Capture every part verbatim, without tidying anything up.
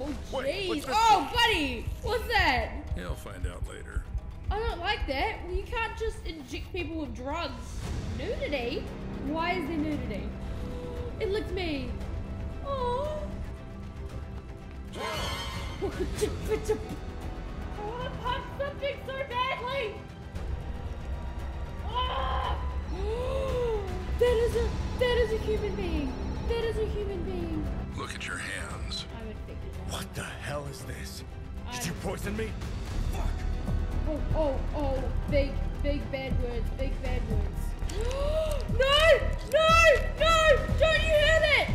Oh, jeez. Oh, buddy! What's that? Yeah, I'll find out later. I don't like that. Well, you can't just inject people with drugs. Nudity? Why is there nudity? It licked me. Oh. I want to punch something so badly. Oh. That is a that is a human being. That is a human being. Look at your hands. I'm infected. What the hell is this? I'm... Did you poison me? Fuck. Oh, oh, oh, big, big bad words, big bad words. No, no, no, don't you hear that?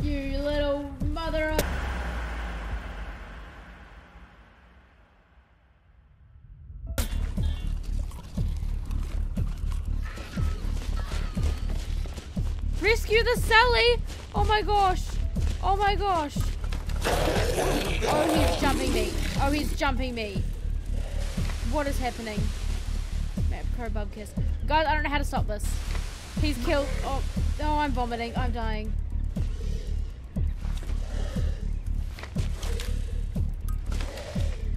You little mother of... Rescue the Sally! Oh my gosh, oh my gosh. Oh, he's jumping me, oh, he's jumping me. What is happening? Map crow bug kiss. Guys, I don't know how to stop this. He's killed. Oh, oh, I'm vomiting. I'm dying.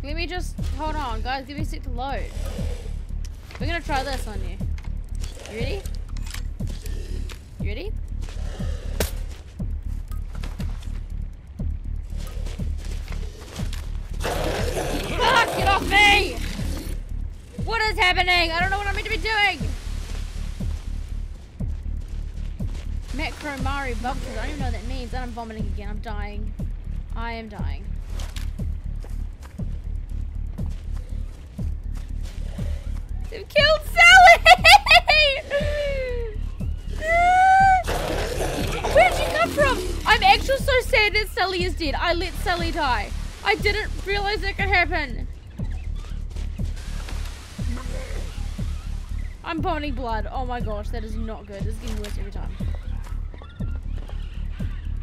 Let me just hold on, guys. Give me a sec to load. We're gonna try this on you. You ready? You ready? Fuck! Get off me! What is happening? I don't know what I'm meant to be doing! Macromari bumpers, I don't even know what that means. And I'm vomiting again, I'm dying. I am dying. They've killed Sally! Where did she come from? I'm actually so sad that Sally is dead. I let Sally die. I didn't realize that could happen. I'm vomiting blood. Oh my gosh, that is not good. It's getting worse every time.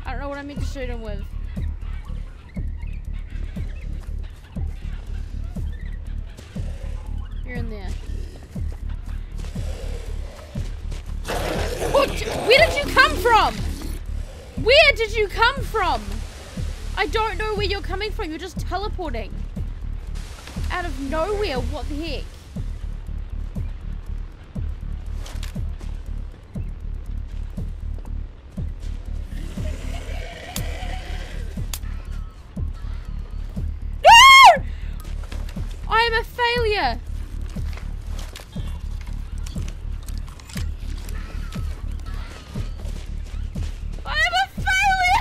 I don't know what I meant to shoot him with. You're in there. What? Where did you come from? Where did you come from? I don't know where you're coming from. You're just teleporting. Out of nowhere. What the heck? Failure. I am a failure.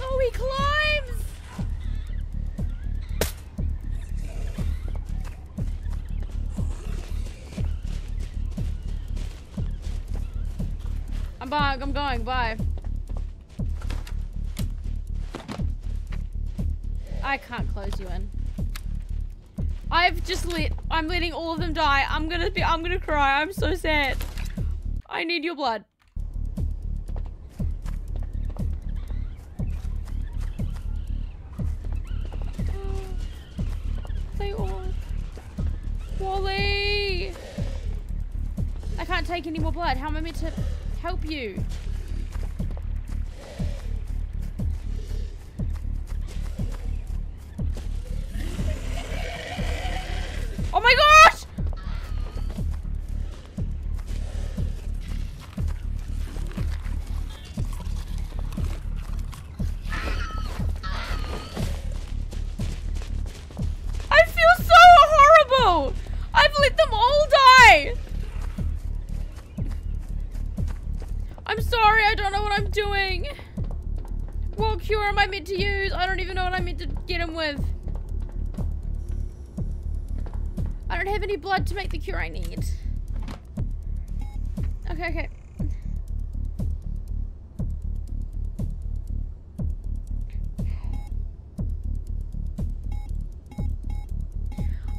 Oh, he climbs. I'm bye. I'm going. Bye. I can't close you in. I've just let, I'm letting all of them die. I'm gonna be, I'm gonna cry. I'm so sad. I need your blood. They all, Wally. I can't take any more blood. How am I meant to help you? Doing? What cure am I meant to use? I don't even know what I meant to get him with. I don't have any blood to make the cure I need. Okay, okay.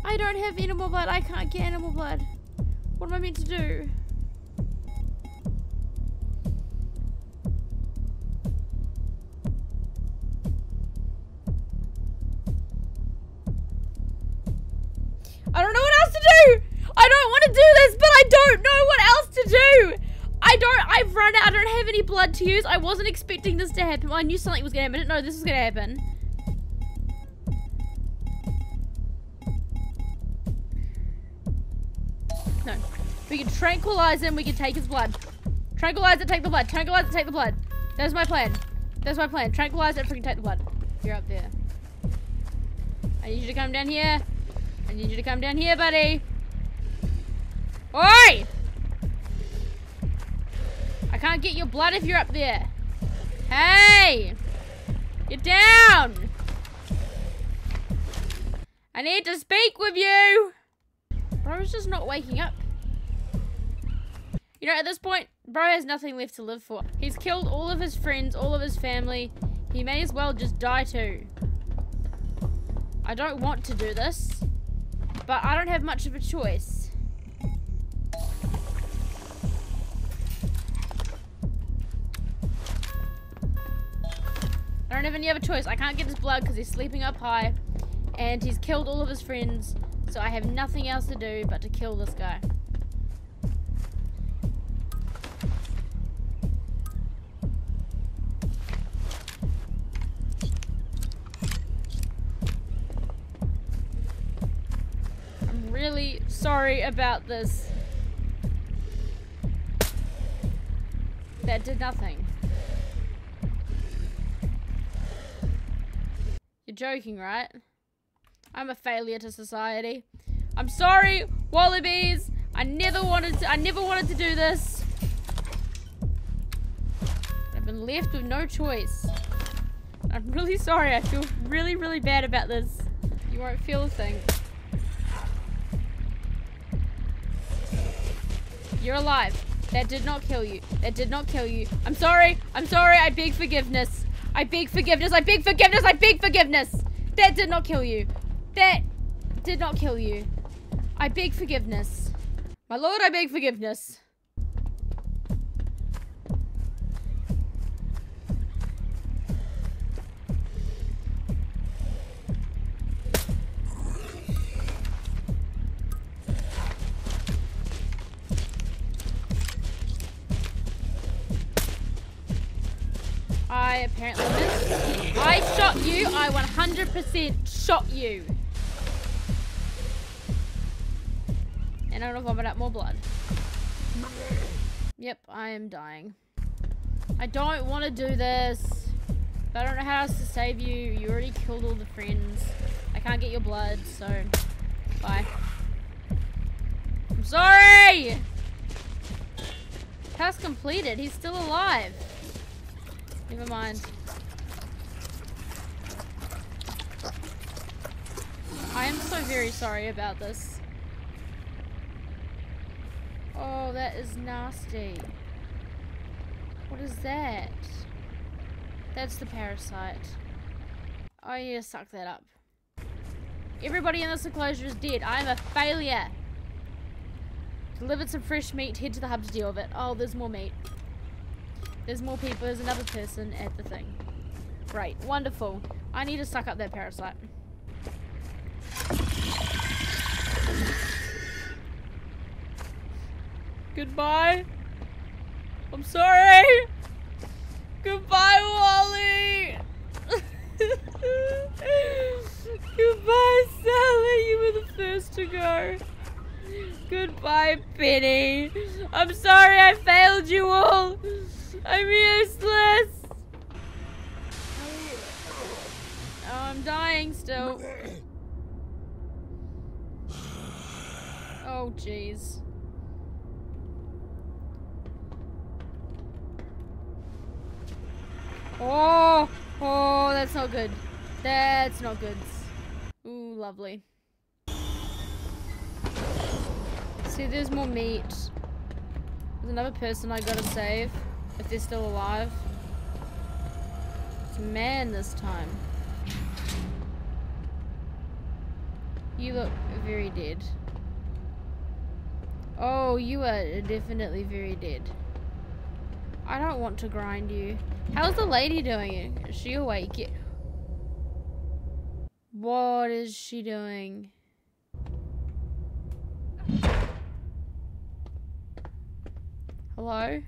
I don't have animal blood. I can't get animal blood. What am I meant to do? I don't know what else to do. I don't want to do this, but I don't know what else to do. I I don't, I've run out. I don't have any blood to use. I wasn't expecting this to happen. Well, I knew something was gonna happen. I didn't know this was gonna happen. No. We can tranquilize him. We can take his blood. Tranquilize it, take the blood. Tranquilize it, take the blood. That's my plan. That's my plan. Tranquilize it, freaking take the blood. You're up there. I need you to come down here. I need you to come down here, buddy. Oi! I can't get your blood if you're up there. Hey! Get down! I need to speak with you! Bro's just not waking up. You know, at this point, bro has nothing left to live for. He's killed all of his friends, all of his family. He may as well just die too. I don't want to do this, but I don't have much of a choice. I don't have any other choice. I can't get his blood because he's sleeping up high and he's killed all of his friends. So I have nothing else to do but to kill this guy. Really sorry about this. That did nothing. You're joking, right? I'm a failure to society. I'm sorry, wallabies. I never wanted to I never wanted to do this. I've been left with no choice. I'm really sorry. I feel really, really bad about this. You won't feel a thing. You're alive. That did not kill you. That did not kill you. I'm sorry. I'm sorry. I beg forgiveness. I beg forgiveness. I beg forgiveness. I beg forgiveness. That did not kill you. That did not kill you. I beg forgiveness. My lord, I beg forgiveness. I apparently missed. I shot you. I one hundred percent shot you. And I'm gonna vomit up more blood. Yep, I am dying. I don't want to do this. But I don't know how else to save you. You already killed all the friends. I can't get your blood, so bye. I'm sorry! Task completed. He's still alive. Never mind. I am so very sorry about this. Oh, that is nasty. What is that? That's the parasite. I need to suck that up. Everybody in this enclosure is dead. I am a failure. Delivered some fresh meat. Head to the hub to deal with it. Oh, there's more meat. There's more people. There's another person at the thing. Great. Wonderful. I need to suck up that parasite. Goodbye. I'm sorry. Goodbye, Wally. Goodbye, Sally. You were the first to go. Goodbye, Penny. I'm sorry I failed you all. I'm useless! Oh, I'm dying still. Oh, jeez. Oh! Oh, that's not good. That's not good. Ooh, lovely. See, there's more meat. There's another person I gotta save. If they're still alive. It's a man this time. You look very dead. Oh, you are definitely very dead. I don't want to grind you. How's the lady doing? Is she awake yet? What is she doing? Hello?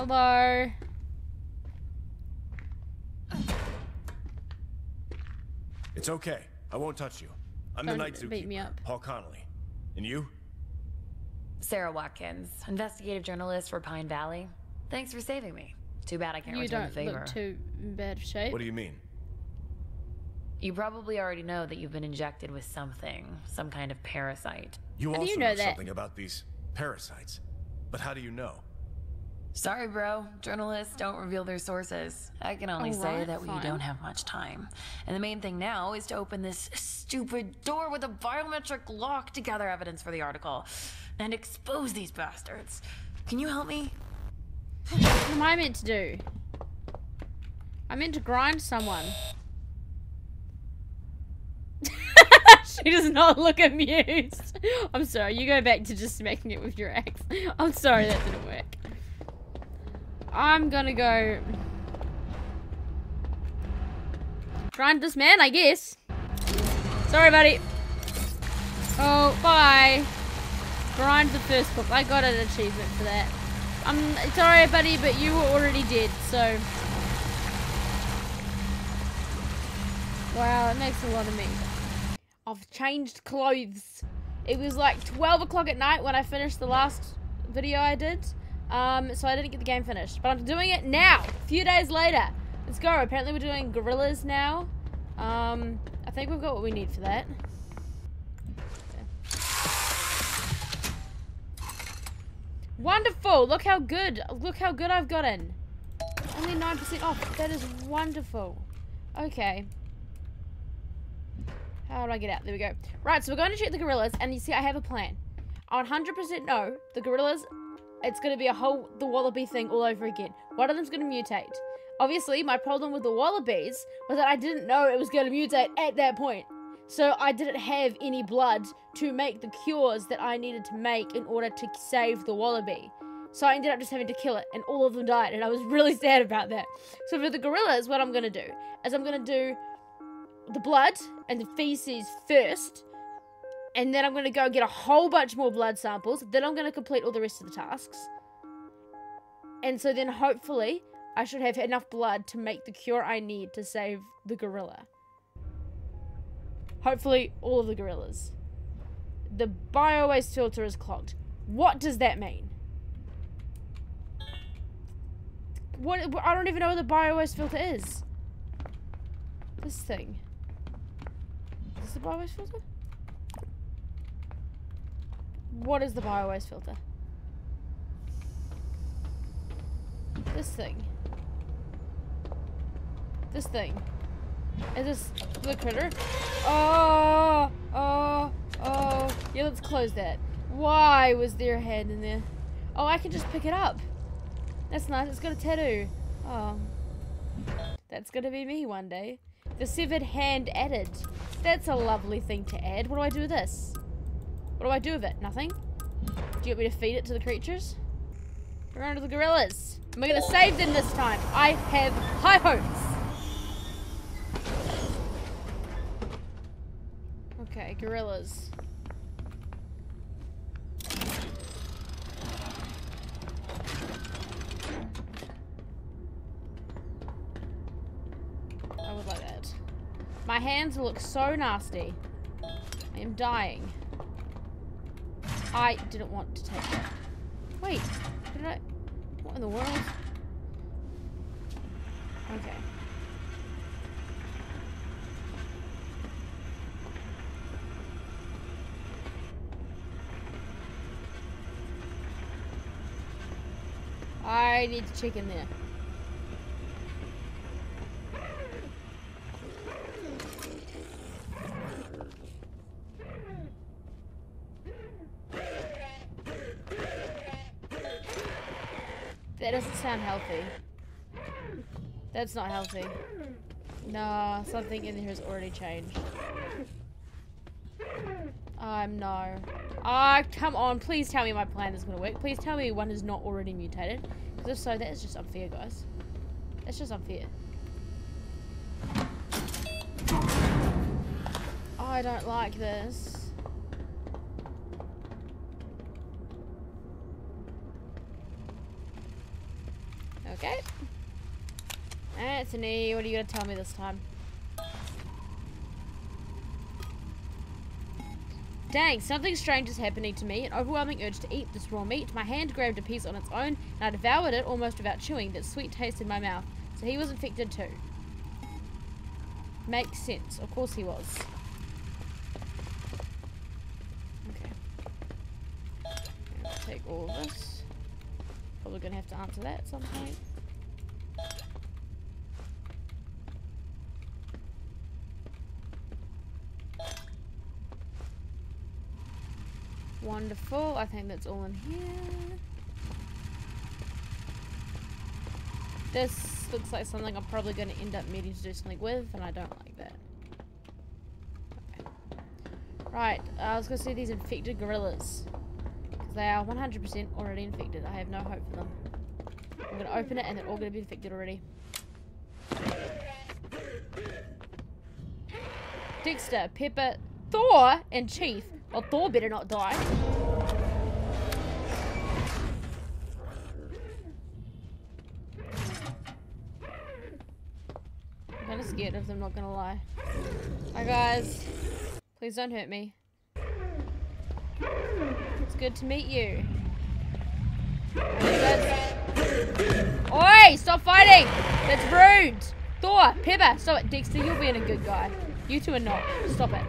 Hello. It's okay. I won't touch you. I'm Don't the night zookeeper, beat me up. Paul Connolly. And you? Sarah Watkins, investigative journalist for Pine Valley. Thanks for saving me. Too bad I can't you return the favor. You don't look too bad of shape. What do you mean? You probably already know that you've been injected with something, some kind of parasite. You how also do you know, know that? Something about these parasites, but how do you know? Sorry, bro. Journalists don't reveal their sources. I can only right, say that fine. we don't have much time. And the main thing now is to open this stupid door with a biometric lock to gather evidence for the article and expose these bastards. Can you help me? What am I meant to do? I meant to grind someone. She does not look amused. I'm sorry. You go back to just smacking it with your axe. I'm sorry that didn't work. I'm gonna go grind this man, I guess. Sorry, buddy. Oh, bye. Grind the first book. I got an achievement for that. I'm sorry, buddy, but you were already dead, so. Wow, it makes a lot of me. I've changed clothes. It was like twelve o'clock at night when I finished the last video I did. Um, so I didn't get the game finished, but I'm doing it now, a few days later. Let's go. Apparently we're doing gorillas now. Um, I think we've got what we need for that. Okay. Wonderful. Look how good, look how good I've gotten. Only nine percent off. That is wonderful. Okay. How do I get out? There we go. Right. So we're going to shoot the gorillas, and you see, I have a plan. I one hundred percent know the gorillas. It's going to be a whole the wallaby thing all over again. One of them's going to mutate. Obviously, my problem with the wallabies was that I didn't know it was going to mutate at that point. So I didn't have any blood to make the cures that I needed to make in order to save the wallaby. So I ended up just having to kill it, and all of them died, and I was really sad about that. So for the gorillas, what I'm going to do is I'm going to do the blood and the feces first. And then I'm going to go get a whole bunch more blood samples. Then I'm going to complete all the rest of the tasks. And so then hopefully I should have enough blood to make the cure I need to save the gorilla. Hopefully all of the gorillas. The bio-waste filter is clogged. What does that mean? What? I don't even know what the bio-waste filter is. This thing. Is this the bio-waste filter? What is the bio-waste filter? This thing. This thing. Is this the critter? Oh, oh, oh. Yeah, let's close that. Why was there a head in there? Oh, I can just pick it up. That's nice. It's got a tattoo. Oh. That's gonna be me one day. The severed hand added. That's a lovely thing to add. What do I do with this? What do I do with it? Nothing? Do you want me to feed it to the creatures? We're under the gorillas. And we're gonna save them this time. I have high hopes. Okay, gorillas. I would like that. My hands look so nasty. I am dying. I didn't want to take that. Wait, did I? What in the world? Okay. I need to check in there. That doesn't sound healthy. That's not healthy. Nah, something in here has already changed. Um, no. Ah, come on. Please tell me my plan is going to work. Please tell me one is not already mutated. Because if so, that is just unfair, guys. That's just unfair. I don't like this. Okay. Anthony, what are you going to tell me this time? Dang, something strange is happening to me. An overwhelming urge to eat this raw meat. My hand grabbed a piece on its own, and I devoured it almost without chewing. That sweet taste in my mouth. So he was infected too. Makes sense. Of course he was. Okay. I'll take all of this. Probably gonna have to answer that at some point. Wonderful. I think that's all in here. This looks like something I'm probably going to end up needing to do something with, and I don't like that. Okay. Right, uh, I was going to see these infected gorillas. Because they are one hundred percent already infected. I have no hope for them. I'm going to open it and they're all going to be infected already. Dexter, Pepper, Thor, and Chief. Well, Thor better not die. I'm kind of scared of them, not gonna lie. Hi guys. Please don't hurt me. It's good to meet you. Oi! Stop fighting! That's rude! Thor! Pepper! Stop it! Dexter, you're being a good guy. You two are not. Stop it.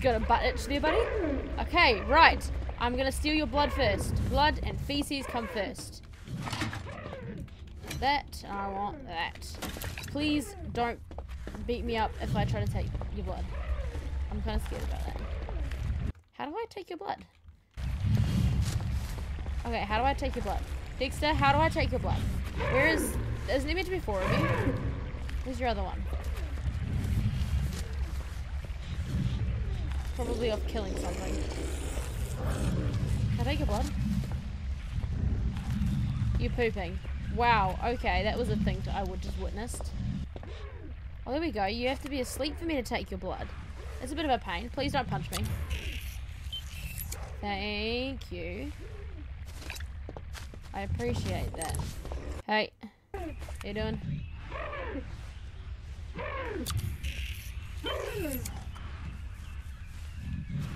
Got a butt itch there, buddy. Okay, right. I'm gonna steal your blood first. Blood and feces come first. That, I want that. Please don't beat me up if I try to take your blood. I'm kind of scared about that. How do I take your blood? Okay, how do I take your blood? Dexter, how do I take your blood? Where is... Isn't it meant to be four of you? Where's your other one? Probably off killing something. Can I take your blood? You're pooping. Wow, okay, that was a thing that I would just witnessed. Oh, there we go. You have to be asleep for me to take your blood. It's a bit of a pain. Please don't punch me. Thank you. I appreciate that. Hey, how you doing?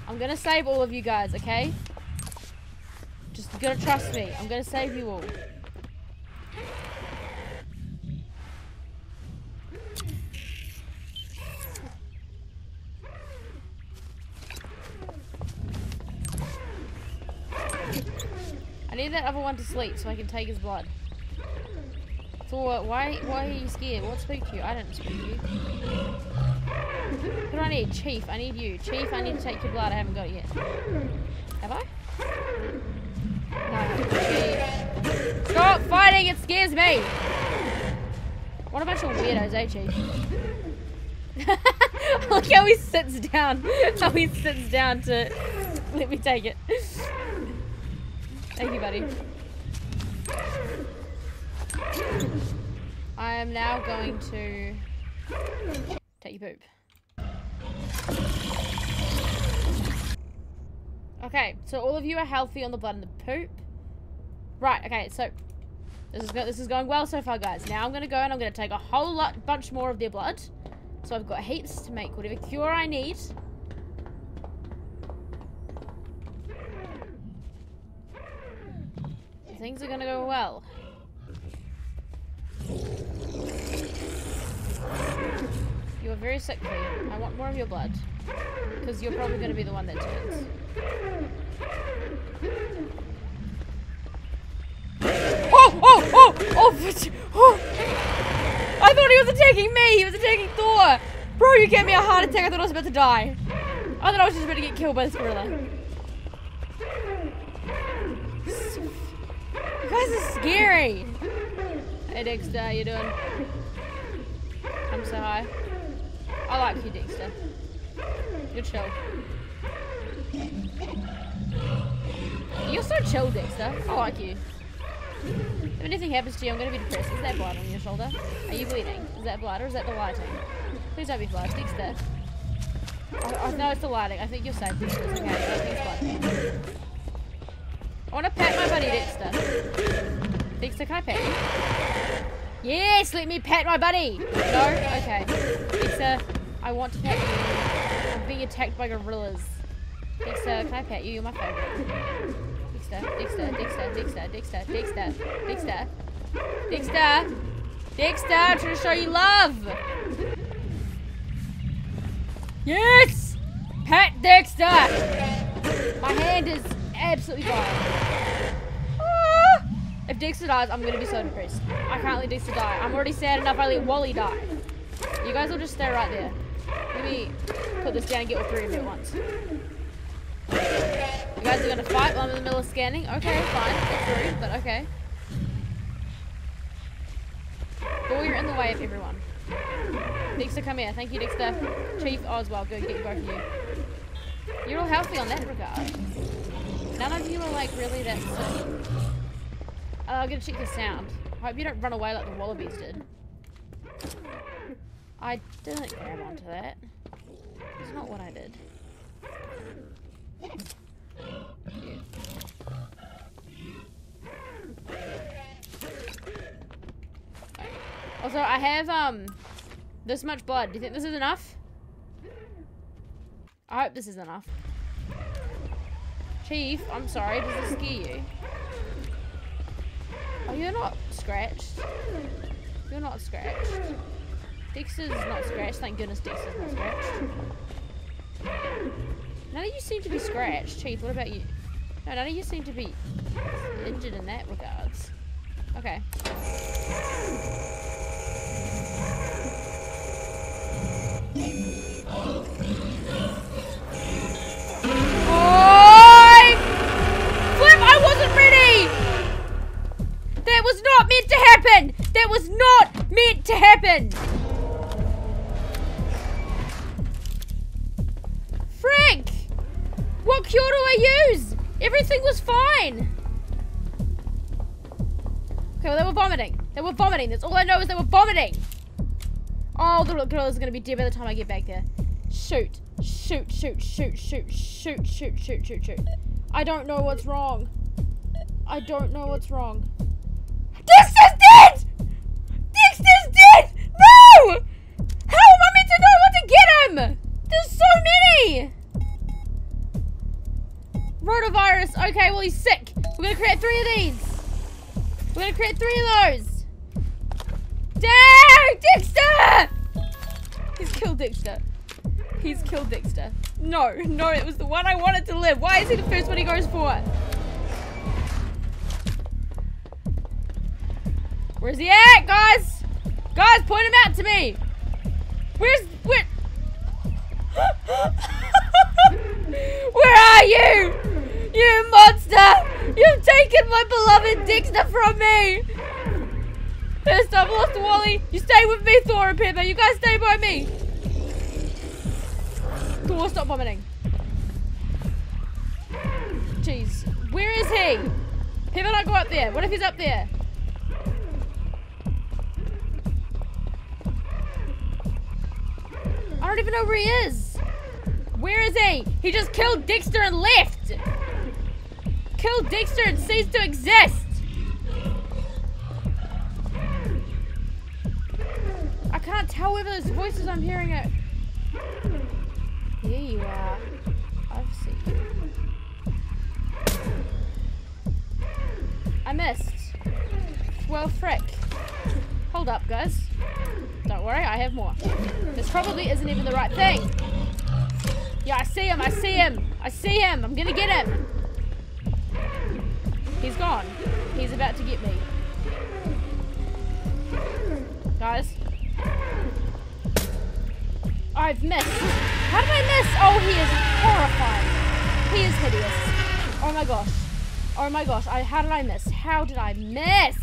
I'm gonna save all of you guys, okay? Just gotta trust me. I'm gonna save you all. I need that other one to sleep so I can take his blood. Thor, why, why are you scared? What spooked you? I don't spook you. What do I need? Chief, I need you. Chief, I need to take your blood. I haven't got it yet. Have I? No. Chief. Stop fighting! It scares me! What about your weirdos, eh, Chief? Look how he sits down. How he sits down to... Let me take it. Thank you, buddy. I am now going to take your poop. Okay, so all of you are healthy on the blood and the poop. Right, okay, so this is, go this is going well so far, guys. Now I'm going to go and I'm going to take a whole lot, bunch more of their blood. So I've got heaps to make whatever cure I need. Things are going to go well. You're very sickly. I want more of your blood. Because you're probably going to be the one that turns. Oh, oh, oh, oh, oh! I thought he was attacking me! He was attacking Thor! Bro, you gave me a heart attack. I thought I was about to die. I thought I was just about to get killed by this gorilla. You guys are scary! Hey Dexter, how you doing? Come say hi. I like you, Dexter. You're chill. You're so chill, Dexter. I like you. If anything happens to you, I'm going to be depressed. Is that blood on your shoulder? Are you bleeding? Is that blood or is that the lighting? Please don't be blood, Dexter. I, I, no, it's the lighting. I think you're safe. It's okay. I, think it's I want to pat my buddy Dexter. Dexter, can I pat you? Yes, let me pat my buddy. No? Okay. Dexter, I want to pat you. I'm being attacked by gorillas. Dexter, can I pat you? You're my favorite. Dexter, Dexter, Dexter, Dexter, Dexter, Dexter, Dexter, Dexter, Dexter, I'm trying to show you love. Yes! Pat Dexter! My hand is absolutely fine. Ah! If Dexter dies, I'm gonna be so depressed. I can't let Dexter die. I'm already sad enough I let Wally die. You guys will just stay right there. Let me put this down and get all three of you at once. You guys are gonna fight while I'm in the middle of scanning? Okay, fine. That's rude, but okay. But you're in the way of everyone. Dexter, come here. Thank you, Dexter. Chief Oswald, good, get both of you. You're all healthy on that regard. None of you are like really that sick. Uh, I'm gonna check the sound. I hope you don't run away like the wallabies did. I didn't grab onto that. It's not what I did. Also, I have, um, this much blood. Do you think this is enough? I hope this is enough. Chief, I'm sorry. Does this scare you? Oh, you're not scratched. You're not scratched. Dexter's not scratched. Thank goodness Dexter's not scratched. None of you seem to be scratched. Chief, what about you? No, none of you seem to be injured in that regards. Okay. I flip! I wasn't ready! That was not meant to happen! That was not meant to happen! Frank! What cure do I use? Everything was fine! Okay, well they were vomiting. They were vomiting. That's all I know is they were vomiting! Oh, the little girl is gonna be dead by the time I get back there. Shoot, shoot, shoot, shoot, shoot, shoot, shoot, shoot, shoot, shoot. I don't know what's wrong. I don't know what's wrong. Dexter's dead! Dexter's dead! No! How am I meant to know what to get him? There's so many! Rotavirus. Okay, well he's sick. We're gonna create three of these. We're gonna create three of those. Dang! Dexter! He's killed Dexter. He's killed Dexter. No, no, it was the one I wanted to live. Why is he the first one he goes for? Where's he at, guys? Guys, point him out to me! Where's... where... Where are you? You monster! You've taken my beloved Dexter from me! First, I've lost Wally. You stay with me, Thor and Pepper. You guys stay by me. Thor, stop vomiting. Jeez. Where is he? Pepper, don't go up there. What if he's up there? I don't even know where he is. Where is he? He just killed Dexter and left. Killed Dexter and ceased to exist. I can't tell whether those voices I'm hearing are... Here you are. I've seen you. I missed. Well, frick. Hold up, guys. Don't worry, I have more. This probably isn't even the right thing. Yeah, I see him, I see him. I see him, I'm gonna get him. He's gone. He's about to get me. Guys. I've missed. How did I miss? Oh, he is horrifying. He is hideous. Oh my gosh. Oh my gosh. I, how did I miss? How did I miss?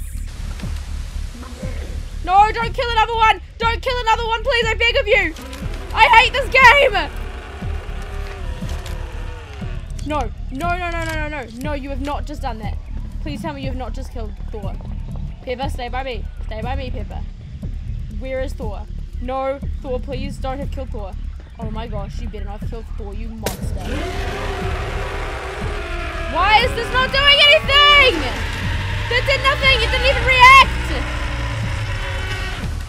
No, don't kill another one. Don't kill another one, please. I beg of you. I hate this game. No, no, no, no, no, no, no. No, you have not just done that. Please tell me you have not just killed Thor. Pepper, stay by me. Stay by me, Pepper. Where is Thor? No, Thor, please don't have killed Thor. Oh my gosh, you better not kill Thor, you monster. Why is this not doing anything? That did nothing, it didn't even react.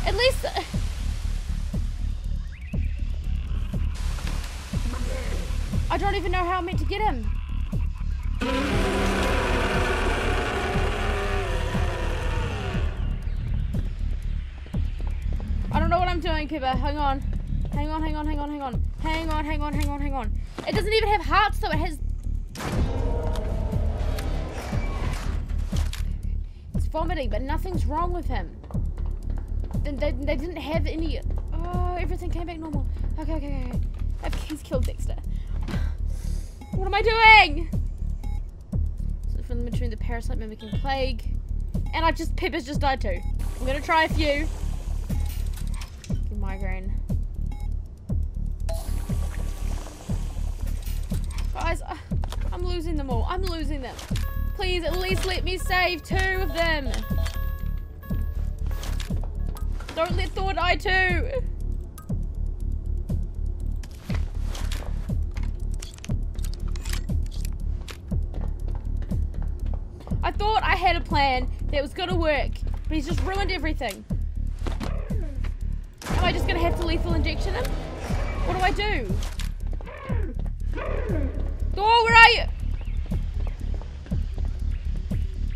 At least... I don't even know how I'm meant to get him. I don't know what I'm doing, Kiba. Hang on. Hang on, hang on, hang on, hang on. Hang on, hang on, hang on, hang on. It doesn't even have hearts, though. It has... It's vomiting, but nothing's wrong with him. They, they, they didn't have any... Oh, everything came back normal. Okay, okay, okay. Okay, he's killed Dexter. What am I doing? So from the between the parasite mimicking plague. And I just Pippa's just died too. I'm gonna try a few. Migraine. Guys, uh, I'm losing them all. I'm losing them. Please at least let me save two of them. Don't let Thor die too. I thought I had a plan that was gonna work, but he's just ruined everything. Am I just gonna have to lethal injection him? What do I do? Thor, where are you?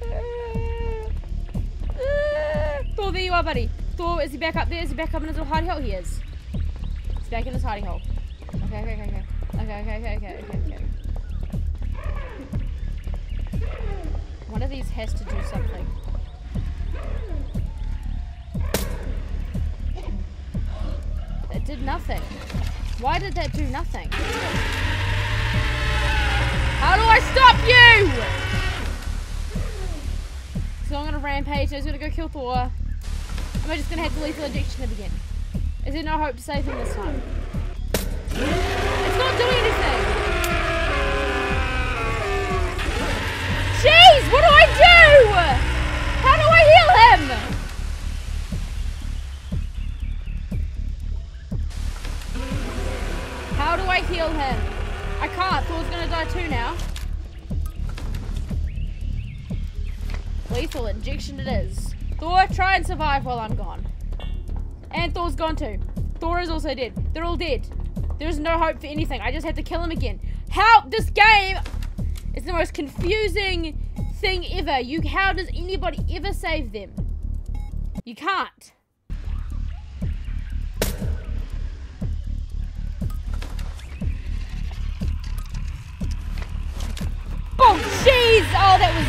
Uh, uh, Thor, there you are, buddy. Thor, is he back up there? Is he back up in his little hidey hole? He is. He's back in his hidey hole. Okay, okay, okay, okay. Okay, okay, okay, okay, okay, okay. One of these has to do something. That did nothing. Why did that do nothing? How do I stop you? So I'm gonna rampage, I was gonna go kill Thor. Am I just gonna have to lethal injection him again? Is there no hope to save him this time? It's not doing anything! Jeez, what do I do? How do I heal him? How do I heal him? I can't. Thor's gonna die too now. Lethal injection it is. Thor, try and survive while I'm gone. And Thor's gone too. Thor is also dead. They're all dead. There's no hope for anything. I just have to kill him again. How? This game... It's the most confusing thing ever. You, how does anybody ever save them? You can't. Oh, jeez! Oh, that was...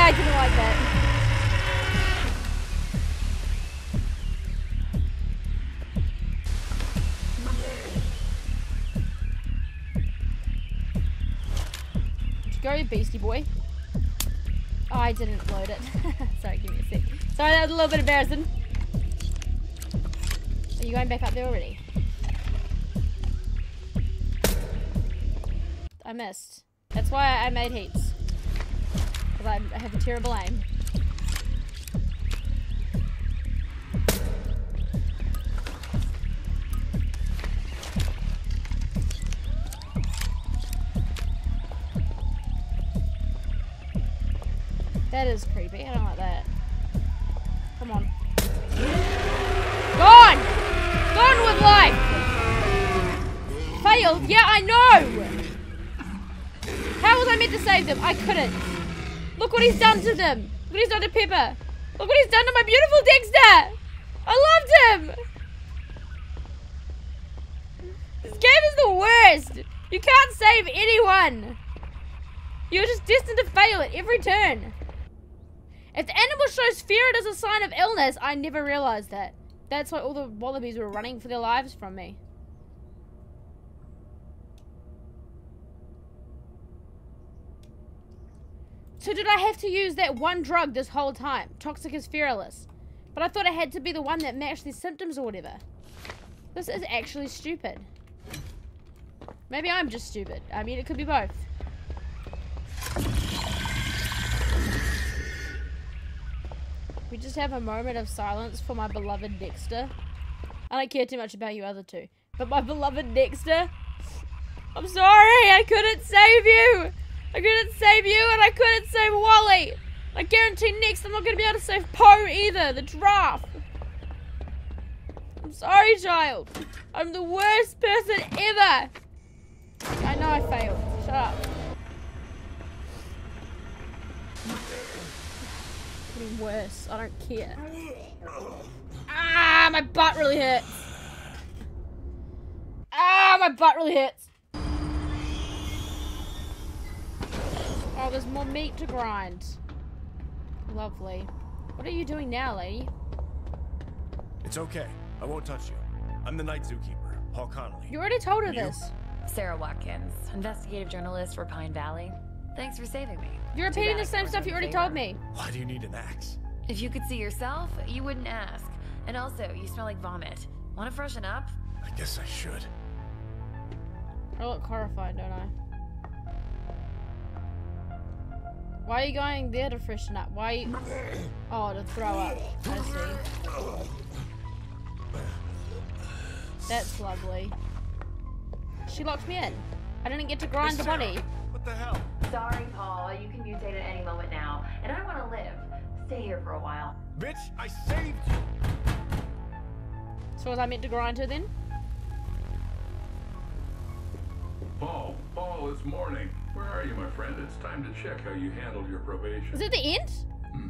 I didn't like that. Go, Beastie Boy. Oh, I didn't load it. Sorry, give me a sec. Sorry, that was a little bit embarrassing. Are you going back up there already? I missed. That's why I made heaps. Because I have a terrible aim. That is creepy. I don't like that. Come on. Gone! Gone with life! Failed. Yeah, I know! How was I meant to save them? I couldn't. Look what he's done to them. Look what he's done to Pepper. Look what he's done to my beautiful Dexter! I loved him! This game is the worst! You can't save anyone! You're just destined to fail at every turn. If the animal shows fear, it is a sign of illness. I never realized that. That's why all the wallabies were running for their lives from me. So did I have to use that one drug this whole time? Toxic is fearless. But I thought it had to be the one that matched these symptoms or whatever. This is actually stupid. Maybe I'm just stupid. I mean, it could be both. We just have a moment of silence for my beloved Dexter. I don't care too much about you other two. But my beloved Nexter, I'm sorry, I couldn't save you. I couldn't save you and I couldn't save Wally. I guarantee next I'm not going to be able to save Poe either, the giraffe. I'm sorry, child. I'm the worst person ever. I know I failed. Shut up. Getting worse. I don't care. Ah, my butt really hurts. Ah, my butt really hurts. Oh, there's more meat to grind. Lovely. What are you doing now, lady? It's okay. I won't touch you. I'm the night zookeeper, Paul Connolly. You already told her you? This. Sarah Watkins, investigative journalist for Pine Valley. Thanks for saving me. You're repeating the same stuff you already told me. Why do you need an axe? If you could see yourself, you wouldn't ask. And also, you smell like vomit. Want to freshen up? I guess I should. I look horrified, don't I? Why are you going there to freshen up? Why are you... Oh, to throw up. I see. That's lovely. She locked me in. I didn't get to grind hey, the body. What the hell? Sorry, Paul. You can mutate at any moment now. And I want to live. Stay here for a while. Bitch, I saved you! So was I meant to grind her then? Paul, Paul, it's morning. Where are you, my friend? It's time to check how you handled your probation. Is it the end? Hmm.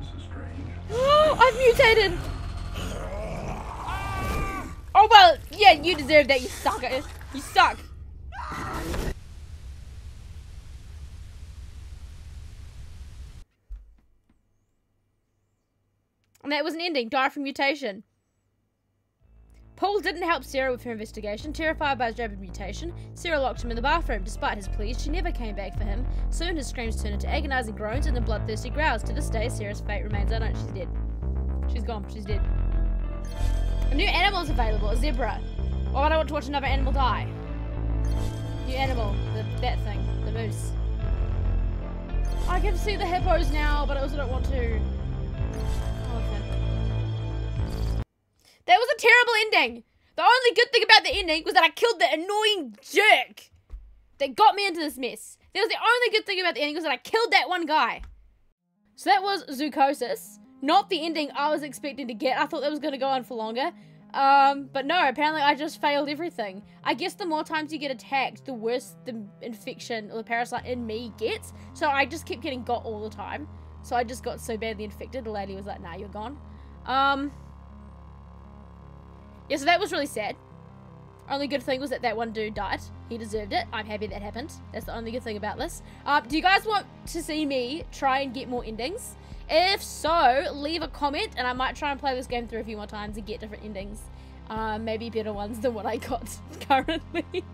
This is strange. Oh, I've mutated! Oh, well, yeah, you deserve that, you sucker. You suck. And that was an ending. Die from mutation. Paul didn't help Sarah with her investigation. Terrified by his rapid mutation, Sarah locked him in the bathroom. Despite his pleas, she never came back for him. Soon his screams turned into agonizing groans and then bloodthirsty growls. To this day, Sarah's fate remains unknown. She's dead. She's gone. She's dead. A new animal's available. A zebra. Why would I want to watch another animal die? New animal. The, that thing. The moose. I can see the hippos now, but I also don't want to. That was a terrible ending. The only good thing about the ending was that I killed the annoying jerk that got me into this mess. That was the only good thing about the ending was that I killed that one guy. So that was Zoochosis. Not the ending I was expecting to get. I thought that was going to go on for longer. Um, but no, apparently I just failed everything. I guess the more times you get attacked, the worse the infection or the parasite in me gets. So I just kept getting got all the time. So I just got so badly infected, the lady was like, nah, you're gone. Um... Yeah, so that was really sad. Only good thing was that that one dude died. He deserved it. I'm happy that happened. That's the only good thing about this. Um, do you guys want to see me try and get more endings? If so, leave a comment and I might try and play this game through a few more times and get different endings. Uh, maybe better ones than what I got currently.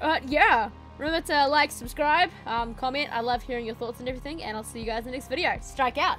But yeah, remember to like, subscribe, um, comment. I love hearing your thoughts and everything, and I'll see you guys in the next video. Strike out!